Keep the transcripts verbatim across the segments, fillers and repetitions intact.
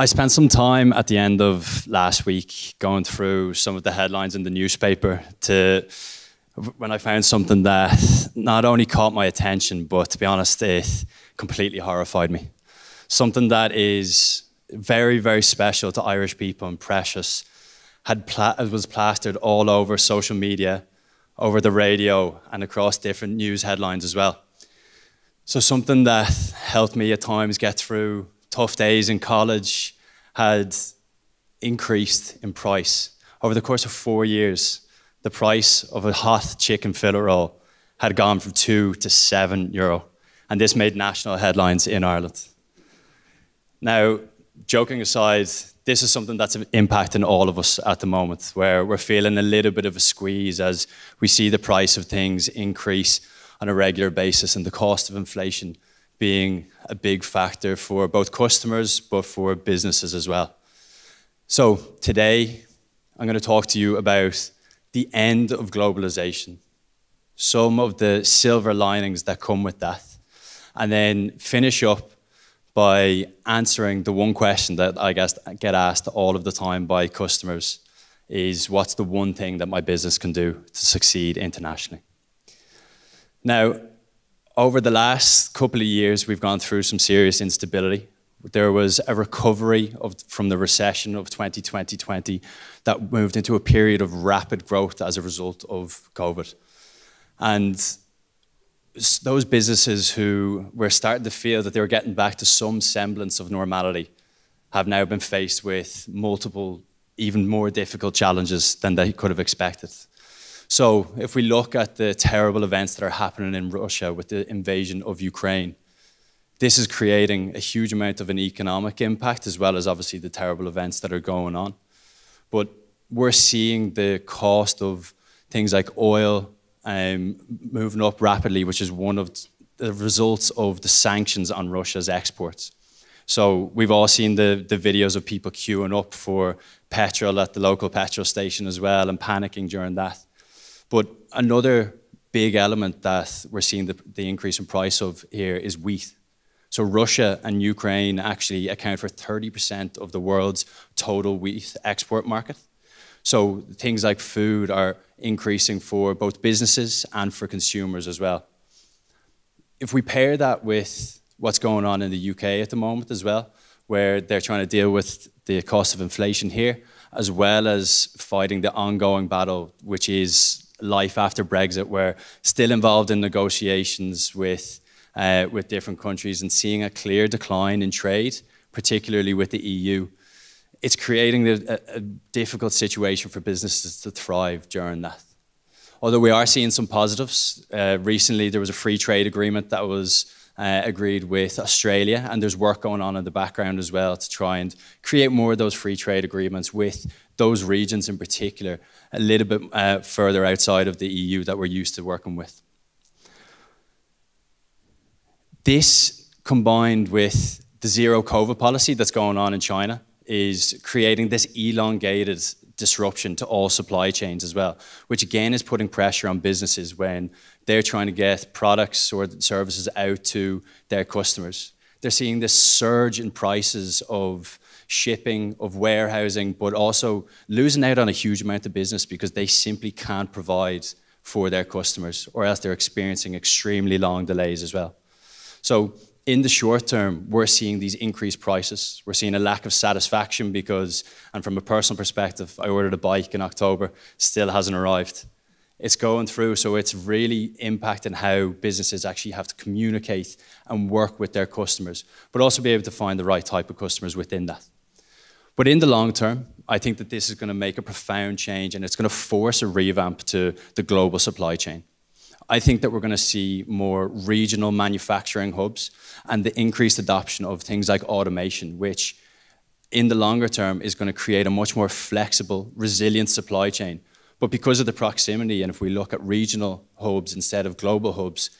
I spent some time at the end of last week going through some of the headlines in the newspaper to when I found something that not only caught my attention, but to be honest, it completely horrified me. Something that is very, very special to Irish people and precious had pla- was plastered all over social media, over the radio, and across different news headlines as well. So something that helped me at times get through tough days in college had increased in price. Over the course of four years, the price of a hot chicken fillet roll had gone from two to seven euro. And this made national headlines in Ireland. Now, joking aside, this is something that's impacting all of us at the moment, where we're feeling a little bit of a squeeze as we see the price of things increase on a regular basis, and the cost of inflation being a big factor for both customers, but for businesses as well. So today, I'm going to talk to you about the end of globalization, some of the silver linings that come with that, and then finish up by answering the one question that I guess get asked all of the time by customers is, what's the one thing that my business can do to succeed internationally? Now, over the last couple of years, we've gone through some serious instability. There was a recovery of, from the recession of twenty twenty that moved into a period of rapid growth as a result of COVID. And those businesses who were starting to feel that they were getting back to some semblance of normality have now been faced with multiple, even more difficult challenges than they could have expected. So if we look at the terrible events that are happening in Russia with the invasion of Ukraine, this is creating a huge amount of an economic impact, as well as obviously the terrible events that are going on. But we're seeing the cost of things like oil Um, moving up rapidly, which is one of the results of the sanctions on Russia's exports. So we've all seen the, the videos of people queuing up for petrol at the local petrol station as well and panicking during that. But another big element that we're seeing the, the increase in price of here is wheat. So Russia and Ukraine actually account for thirty percent of the world's total wheat export market. So things like food are increasing for both businesses and for consumers as well. If we pair that with what's going on in the U K at the moment as well, where they're trying to deal with the cost of inflation here, as well as fighting the ongoing battle, which is life after Brexit, where still involved in negotiations with, uh, with different countries and seeing a clear decline in trade, particularly with the E U. It's creating a, a difficult situation for businesses to thrive during that. Although we are seeing some positives. Uh, recently, there was a free trade agreement that was uh, agreed with Australia, and there's work going on in the background as well to try and create more of those free trade agreements with those regions in particular, a little bit uh, further outside of the E U that we're used to working with. This, combined with the zero COVID policy that's going on in China, is creating this elongated disruption to all supply chains as well, which again is putting pressure on businesses when they're trying to get products or services out to their customers. They're seeing this surge in prices of shipping, of warehousing, but also losing out on a huge amount of business because they simply can't provide for their customers, or else they're experiencing extremely long delays as well. So in the short term, we're seeing these increased prices. We're seeing a lack of satisfaction because, and from a personal perspective, I ordered a bike in October, still hasn't arrived. It's going through, so it's really impacting how businesses actually have to communicate and work with their customers, but also be able to find the right type of customers within that. But in the long term, I think that this is going to make a profound change, and it's going to force a revamp to the global supply chain. I think that we're going to see more regional manufacturing hubs and the increased adoption of things like automation, which in the longer term is going to create a much more flexible, resilient supply chain. But because of the proximity, and if we look at regional hubs instead of global hubs,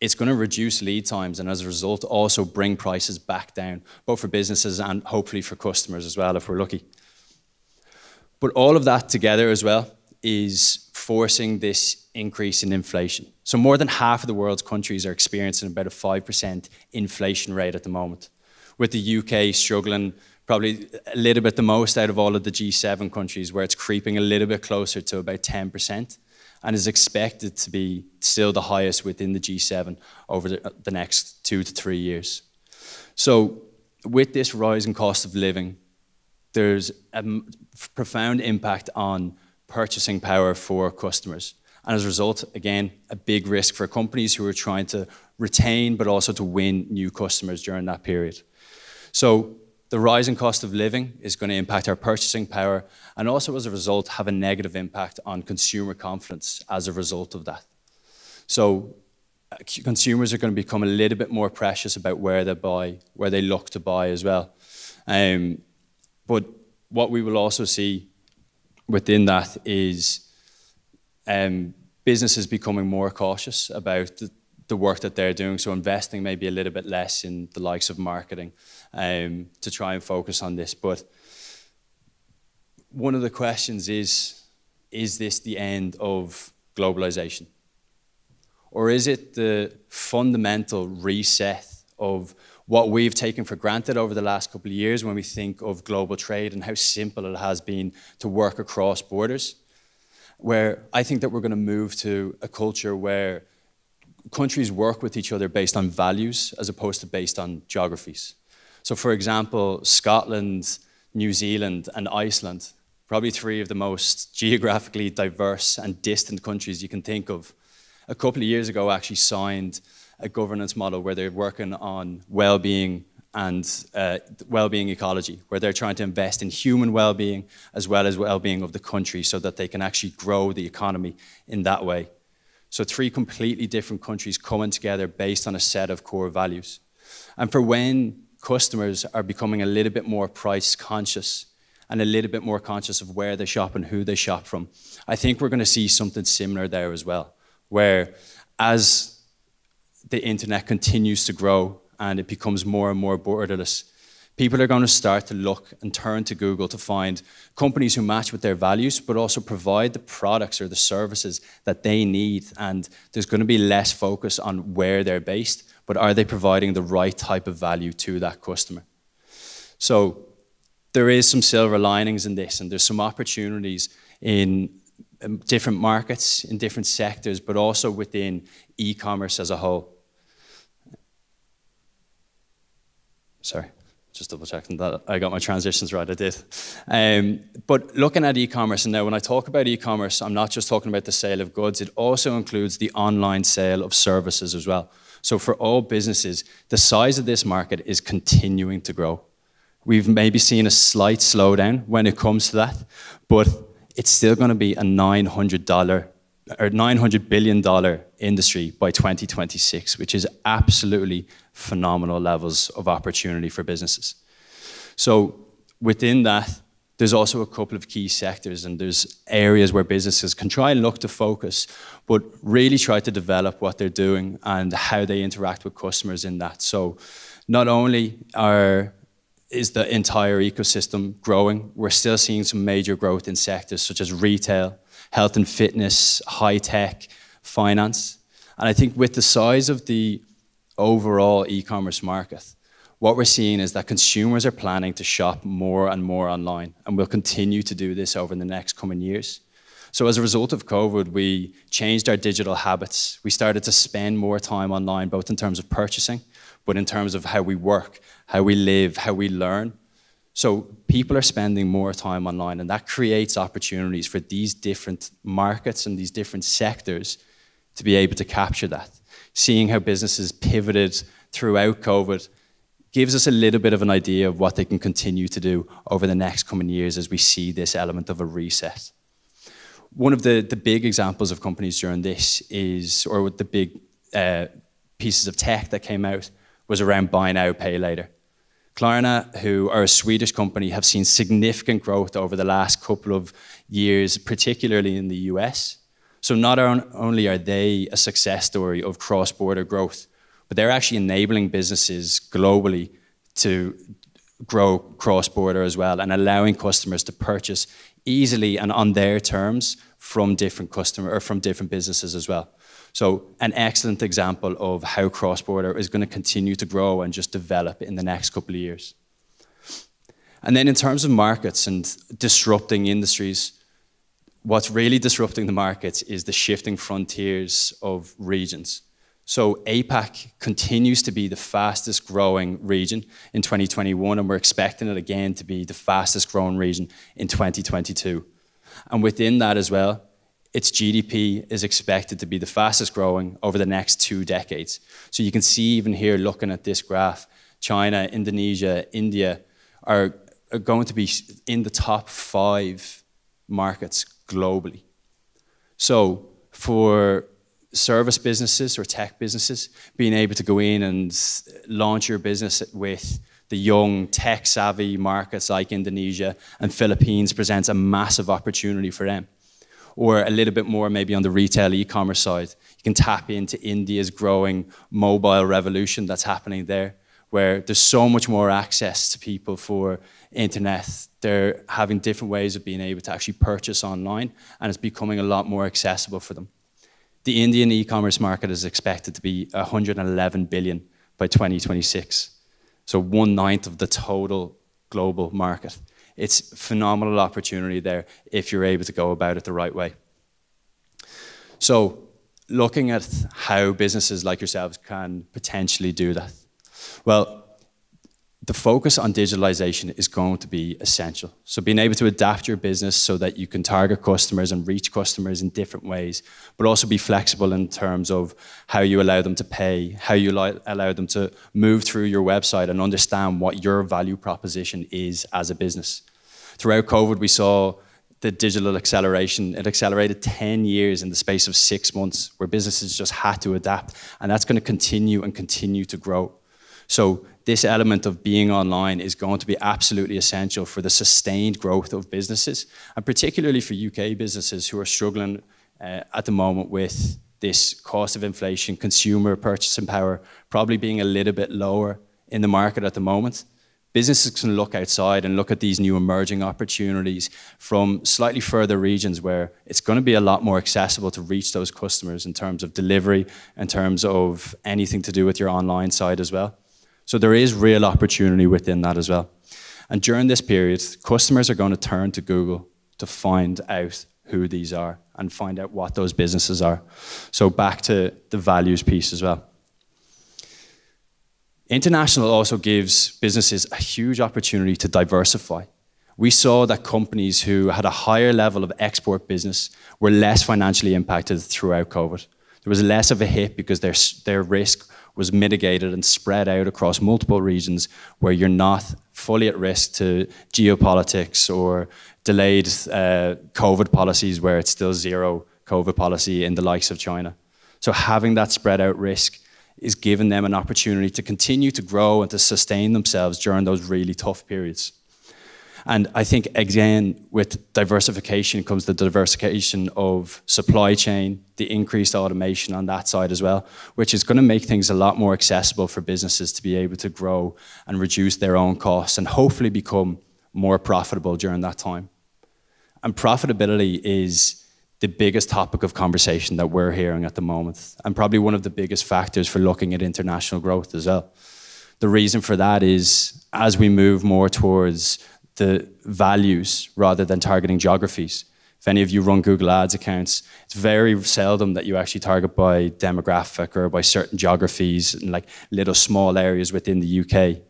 it's going to reduce lead times and as a result also bring prices back down, both for businesses and hopefully for customers as well, if we're lucky. But all of that together as well is forcing this increase in inflation. So more than half of the world's countries are experiencing about a five percent inflation rate at the moment, with the U K struggling probably a little bit the most out of all of the G seven countries, where it's creeping a little bit closer to about ten percent and is expected to be still the highest within the G seven over the, the next two to three years. So with this rise in cost of living, there's a profound impact on purchasing power for customers. And as a result, again, a big risk for companies who are trying to retain, but also to win new customers during that period. So the rise in cost of living is going to impact our purchasing power, and also as a result, have a negative impact on consumer confidence as a result of that. So consumers are going to become a little bit more precious about where they buy, where they look to buy as well. Um, but what we will also see within that is um, businesses becoming more cautious about the, the work that they're doing. So investing maybe a little bit less in the likes of marketing um, to try and focus on this. But one of the questions is, is this the end of globalization? Or is it the fundamental reset of what we've taken for granted over the last couple of years when we think of global trade and how simple it has been to work across borders? Where I think that we're going to move to a culture where countries work with each other based on values as opposed to based on geographies. So for example, Scotland, New Zealand, and Iceland, probably three of the most geographically diverse and distant countries you can think of, a couple of years ago actually signed a governance model where they're working on well-being and uh, well-being ecology, where they're trying to invest in human well-being as well as well-being of the country so that they can actually grow the economy in that way. So three completely different countries coming together based on a set of core values. And for when customers are becoming a little bit more price conscious and a little bit more conscious of where they shop and who they shop from, I think we're going to see something similar there as well, where as the internet continues to grow and it becomes more and more borderless, people are going to start to look and turn to Google to find companies who match with their values, but also provide the products or the services that they need. And there's going to be less focus on where they're based, but are they providing the right type of value to that customer? So there is some silver linings in this, and there's some opportunities in different markets, in different sectors, but also within e-commerce as a whole. Sorry, just double checking that I got my transitions right, I did. Um, but looking at e-commerce, and now when I talk about e-commerce, I'm not just talking about the sale of goods, it also includes the online sale of services as well. So for all businesses, the size of this market is continuing to grow. We've maybe seen a slight slowdown when it comes to that, but it's still going to be a nine hundred billion dollar industry by twenty twenty-six, which is absolutely phenomenal levels of opportunity for businesses. So within that, there's also a couple of key sectors, and there's areas where businesses can try and look to focus, but really try to develop what they're doing and how they interact with customers in that. So not only are is the entire ecosystem growing, we're still seeing some major growth in sectors such as retail, health and fitness, high tech, finance. And I think with the size of the overall e-commerce market, what we're seeing is that consumers are planning to shop more and more online, and will continue to do this over the next coming years. So as a result of COVID, we changed our digital habits. We started to spend more time online, both in terms of purchasing, but in terms of how we work, how we live, how we learn. So people are spending more time online, and that creates opportunities for these different markets and these different sectors to be able to capture that. Seeing how businesses pivoted throughout COVID gives us a little bit of an idea of what they can continue to do over the next coming years as we see this element of a reset. One of the, the big examples of companies during this is, or with the big uh, pieces of tech that came out, was around buy now, pay later. Klarna, who are a Swedish company, have seen significant growth over the last couple of years, particularly in the U S. So not only are they a success story of cross-border growth, but they're actually enabling businesses globally to grow cross-border as well, and allowing customers to purchase easily and on their terms from different customer or from different businesses as well. So an excellent example of how cross-border is going to continue to grow and just develop in the next couple of years. And then in terms of markets and disrupting industries, what's really disrupting the markets is the shifting frontiers of regions. So APAC continues to be the fastest growing region in twenty twenty-one, and we're expecting it again to be the fastest growing region in twenty twenty-two. And within that as well, its G D P is expected to be the fastest growing over the next two decades. So you can see even here, looking at this graph, China, Indonesia, India are, are going to be in the top five markets globally. So for service businesses or tech businesses, being able to go in and launch your business with the young tech-savvy markets like Indonesia and Philippines presents a massive opportunity for them. Or a little bit more maybe on the retail e-commerce side, you can tap into India's growing mobile revolution that's happening there, where there's so much more access to people for internet. They're having different ways of being able to actually purchase online, and it's becoming a lot more accessible for them. The Indian e-commerce market is expected to be one hundred eleven billion by twenty twenty-six. So one-ninth of the total global market. It's a phenomenal opportunity there if you're able to go about it the right way. So looking at how businesses like yourselves can potentially do that. Well, the focus on digitalization is going to be essential. So being able to adapt your business so that you can target customers and reach customers in different ways, but also be flexible in terms of how you allow them to pay, how you allow them to move through your website and understand what your value proposition is as a business. Throughout COVID, we saw the digital acceleration. It accelerated ten years in the space of six months, where businesses just had to adapt, and that's going to continue and continue to grow. So this element of being online is going to be absolutely essential for the sustained growth of businesses, and particularly for U K businesses who are struggling uh, at the moment with this cost of inflation, consumer purchasing power probably being a little bit lower in the market at the moment. Businesses can look outside and look at these new emerging opportunities from slightly further regions where it's going to be a lot more accessible to reach those customers in terms of delivery, in terms of anything to do with your online side as well. So there is real opportunity within that as well. And during this period, customers are going to turn to Google to find out who these are and find out what those businesses are. So back to the values piece as well. International also gives businesses a huge opportunity to diversify. We saw that companies who had a higher level of export business were less financially impacted throughout COVID. There was less of a hit because their, their risk was mitigated and spread out across multiple regions, where you're not fully at risk to geopolitics or delayed uh, COVID policies, where it's still zero COVID policy in the likes of China. So having that spread out risk is giving them an opportunity to continue to grow and to sustain themselves during those really tough periods. And I think, again, with diversification comes the diversification of supply chain, the increased automation on that side as well, which is going to make things a lot more accessible for businesses to be able to grow and reduce their own costs and hopefully become more profitable during that time. And profitability is the biggest topic of conversation that we're hearing at the moment, and probably one of the biggest factors for looking at international growth as well. The reason for that is as we move more towards the values rather than targeting geographies. If any of you run Google Ads accounts, it's very seldom that you actually target by demographic or by certain geographies and like little small areas within the U K.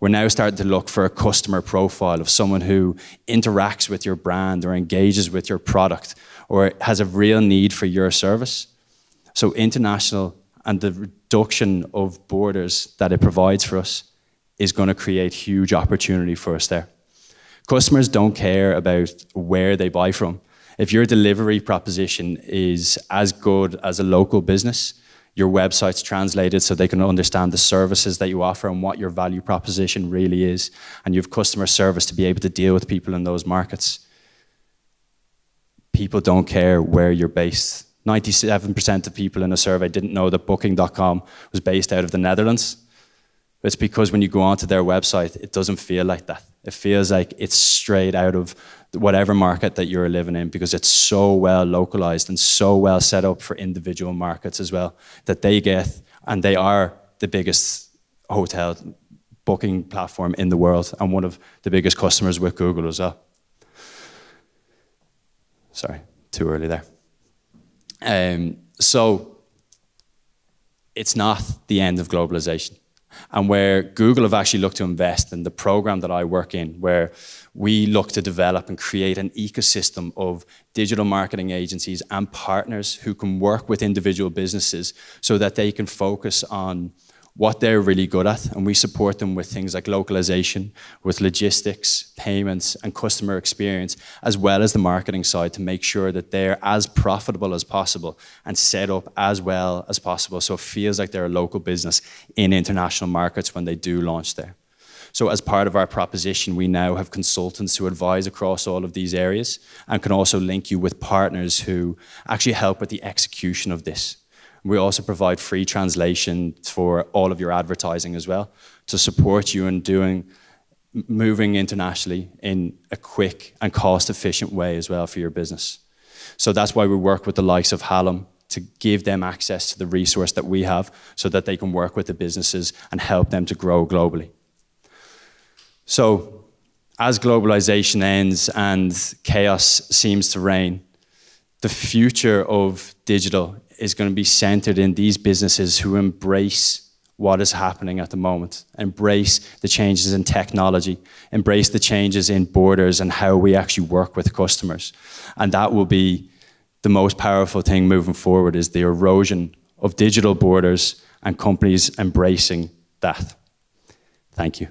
We're now starting to look for a customer profile of someone who interacts with your brand or engages with your product or has a real need for your service. So international and the reduction of borders that it provides for us is going to create huge opportunity for us there. Customers don't care about where they buy from. If your delivery proposition is as good as a local business, your website's translated so they can understand the services that you offer and what your value proposition really is, and you have customer service to be able to deal with people in those markets. People don't care where you're based. ninety-seven percent of people in a survey didn't know that Booking dot com was based out of the Netherlands. It's because when you go onto their website, it doesn't feel like that. It feels like it's straight out of whatever market that you're living in, because it's so well localized and so well set up for individual markets as well that they get, and they are the biggest hotel booking platform in the world and one of the biggest customers with Google as well. Sorry, too early there. Um, so it's not the end of globalization. And where Google have actually looked to invest in the program that I work in, where we look to develop and create an ecosystem of digital marketing agencies and partners who can work with individual businesses so that they can focus on what they're really good at. And we support them with things like localization, with logistics, payments, and customer experience, as well as the marketing side to make sure that they're as profitable as possible and set up as well as possible. So it feels like they're a local business in international markets when they do launch there. So as part of our proposition, we now have consultants who advise across all of these areas and can also link you with partners who actually help with the execution of this. We also provide free translation for all of your advertising as well to support you in doing, moving internationally in a quick and cost-efficient way as well for your business. So that's why we work with the likes of Hallam to give them access to the resource that we have so that they can work with the businesses and help them to grow globally. So as globalization ends and chaos seems to reign, the future of digital is going to be centered in these businesses who embrace what is happening at the moment, embrace the changes in technology, embrace the changes in borders and how we actually work with customers. And that will be the most powerful thing moving forward, is the erosion of digital borders and companies embracing that. Thank you.